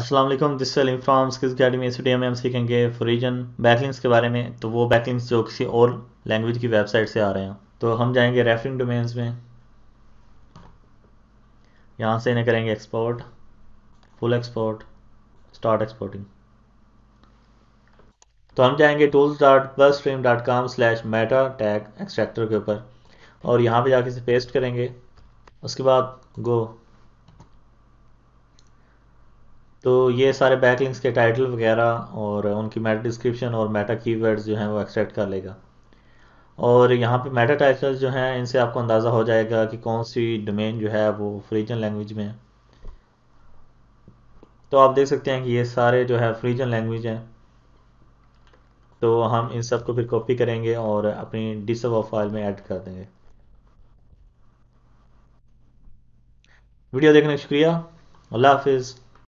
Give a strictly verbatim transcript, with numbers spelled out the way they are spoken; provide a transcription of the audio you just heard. अस्सलाम वालेकुम, this well inform skills academy. इस वीडियो में हम सीखेंगे रीजन बैकलिंक्स के बारे में। तो वो बैकलिंक्स जो किसी और लैंग्वेज की वेबसाइट से आ रहे हैं, तो हम जाएंगे रेफरिंग डोमेन्स में, यहाँ से इन्हें करेंगे export, full export, start exporting. तो हम जाएंगे tools plus stream dot com slash meta tag extractor के ऊपर और यहाँ पर जाके इसे पेस्ट करेंगे। उसके बाद गो, तो ये सारे बैकलिंक्स के टाइटल वगैरह और उनकी मेटा डिस्क्रिप्शन और मेटा कीवर्ड्स जो हैं वो एक्सट्रैक्ट कर लेगा। और यहाँ पे मेटा टाइटल्स जो हैं इनसे आपको अंदाज़ा हो जाएगा कि कौन सी डोमेन जो है वो फ्रीजन लैंग्वेज में है। तो आप देख सकते हैं कि ये सारे जो है फ्रीजन लैंग्वेज हैं। तो हम इन सब को फिर कॉपी करेंगे और अपनी डिसअवॉ फाइल में ऐड कर देंगे। वीडियो देखने का शुक्रिया, अल्लाह हाफिज़।